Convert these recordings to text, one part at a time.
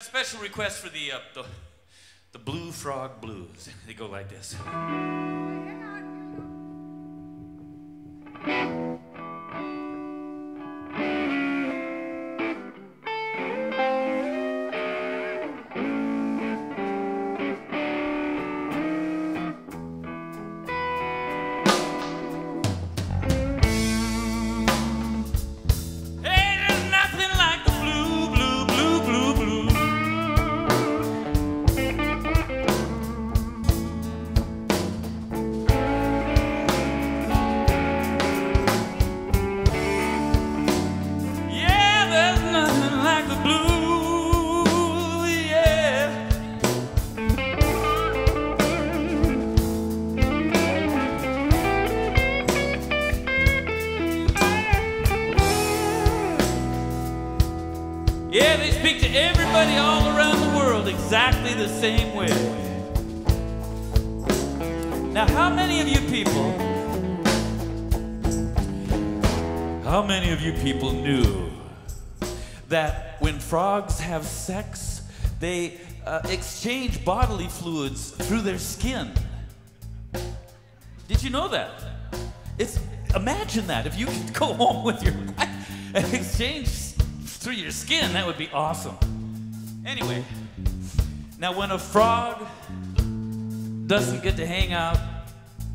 Special request for the Blue Frog Blues. They go like this. Yeah, they speak to everybody all around the world exactly the same way. Now, how many of you people knew that when frogs have sex, they exchange bodily fluids through their skin? Did you know that? Imagine that, if you could go home with your wife and exchange through your skin, that would be awesome. Anyway, now when a frog doesn't get to hang out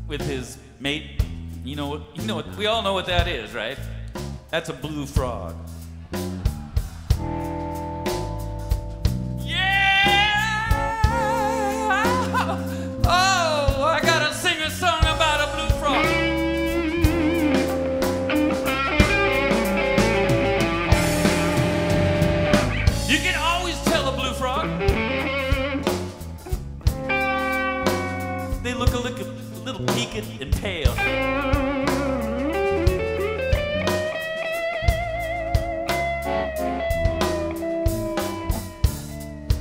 with his mate, you know what, we all know what that is, right? That's a blue frog. Yeah! Oh, I gotta sing a song about a blue frog. You can always tell a blue frog. They look a little peaked and pale.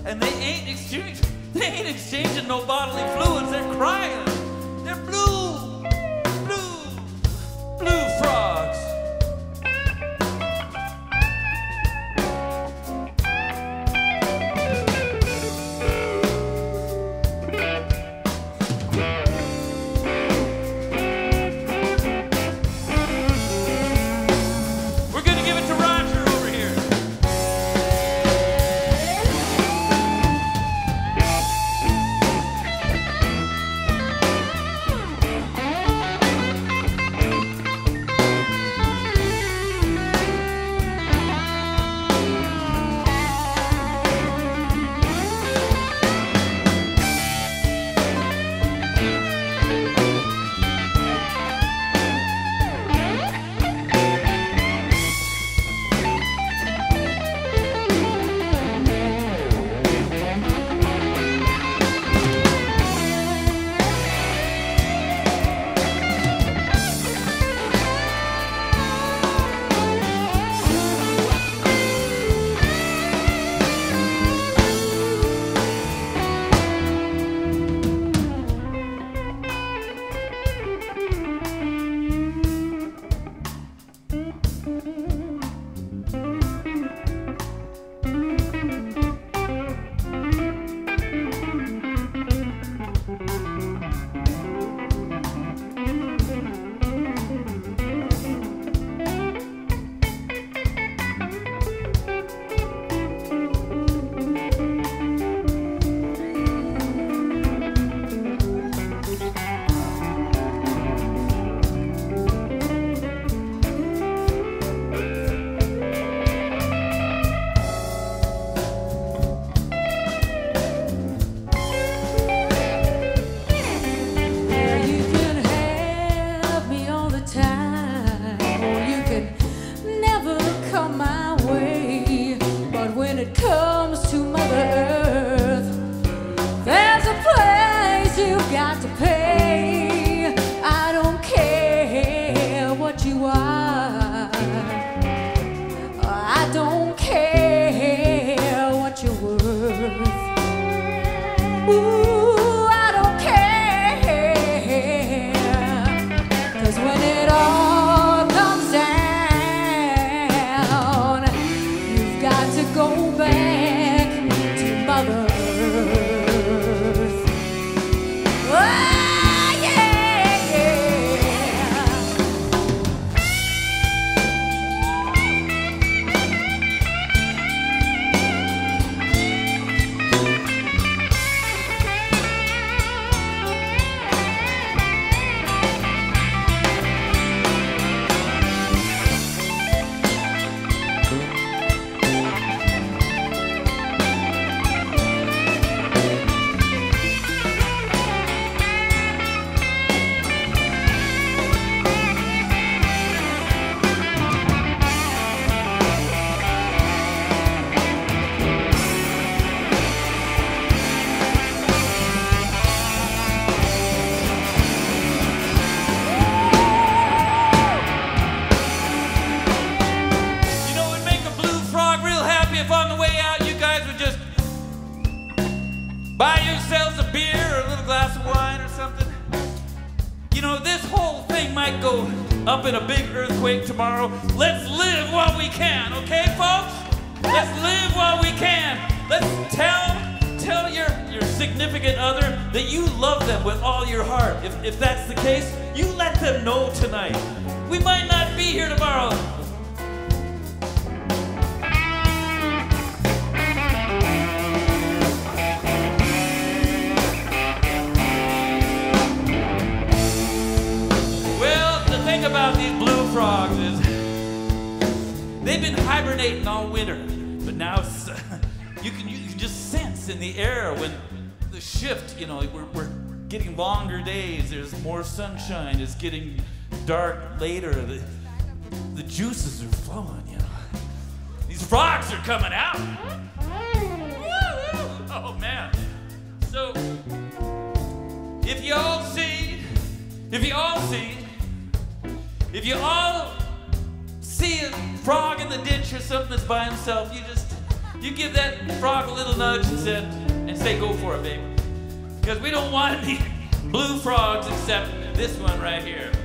And they ain't exchanging no bodily fluids, they're crying. They're blue frogs. Go back. Buy yourselves a beer or a little glass of wine or something. You know, this whole thing might go up in a big earthquake tomorrow. Let's live while we can, okay, folks? Let's live while we can. Let's tell your significant other that you love them with all your heart. If that's the case, you let them know tonight. We might not be here tomorrow. About these blue frogs is they've been hibernating all winter, but now you can just sense in the air when the shift, you know, we're getting longer days, there's more sunshine, it's getting dark later, the juices are flowing, you know. These frogs are coming out. Oh man. So if you all see a frog in the ditch or something that's by himself, you give that frog a little nudge and say, go for it, baby. Because we don't want any blue frogs except this one right here.